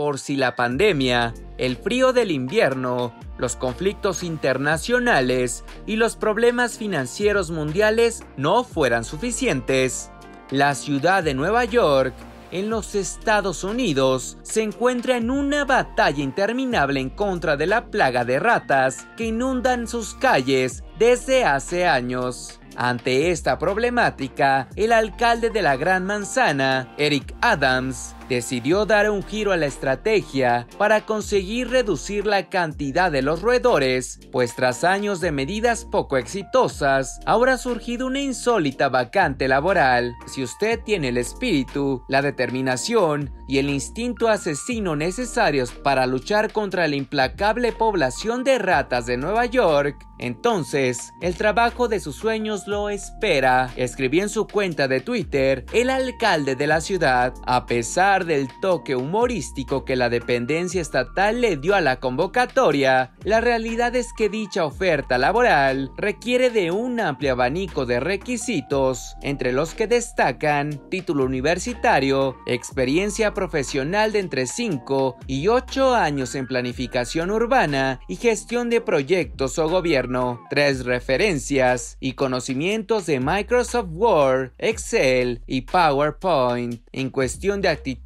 por si la pandemia, el frío del invierno, los conflictos internacionales y los problemas financieros mundiales no fueran suficientes. La ciudad de Nueva York, en los Estados Unidos, se encuentra en una batalla interminable en contra de la plaga de ratas que inundan sus calles desde hace años. Ante esta problemática, el alcalde de la Gran Manzana, Eric Adams, decidió dar un giro a la estrategia para conseguir reducir la cantidad de los roedores, pues tras años de medidas poco exitosas, ahora ha surgido una insólita vacante laboral. Si usted tiene el espíritu, la determinación y el instinto asesino necesarios para luchar contra la implacable población de ratas de Nueva York, entonces el trabajo de sus sueños lo espera, escribió en su cuenta de Twitter el alcalde de la ciudad. A pesar del toque humorístico que la dependencia estatal le dio a la convocatoria, la realidad es que dicha oferta laboral requiere de un amplio abanico de requisitos, entre los que destacan título universitario, experiencia profesional de entre 5 y 8 años en planificación urbana y gestión de proyectos o gobierno, 3 referencias y conocimientos de Microsoft Word, Excel y PowerPoint. En cuestión de actividades,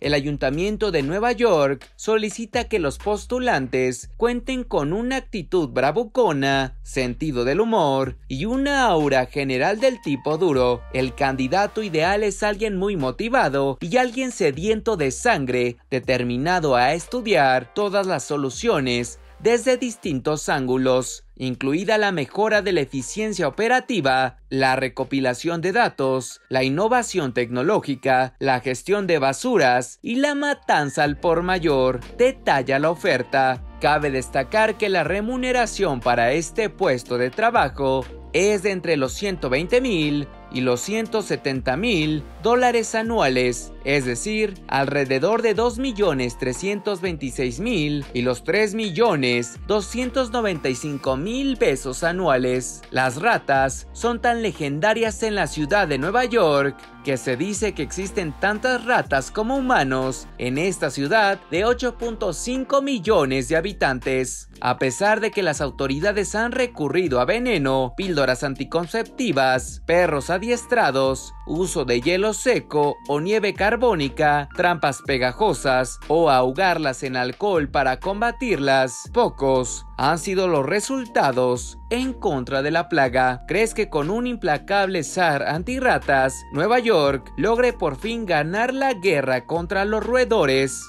el Ayuntamiento de Nueva York solicita que los postulantes cuenten con una actitud bravucona, sentido del humor y una aura general del tipo duro. El candidato ideal es alguien muy motivado y alguien sediento de sangre, determinado a estudiar todas las soluciones desde distintos ángulos, incluida la mejora de la eficiencia operativa, la recopilación de datos, la innovación tecnológica, la gestión de basuras y la matanza al por mayor, detalla la oferta. Cabe destacar que la remuneración para este puesto de trabajo es de entre los $120,000 y los $170,000 anuales, es decir, alrededor de $2,326,000 y los $3,295,000 pesos anuales. Las ratas son tan legendarias en la ciudad de Nueva York que se dice que existen tantas ratas como humanos en esta ciudad de 8.5 millones de habitantes. A pesar de que las autoridades han recurrido a veneno, píldoras anticonceptivas, perros adiestrados, uso de hielo seco o nieve carbónica, trampas pegajosas o ahogarlas en alcohol para combatirlas, pocos han sido los resultados en contra de la plaga. ¿Crees que con un implacable zar antirratas, Nueva York logre por fin ganar la guerra contra los roedores?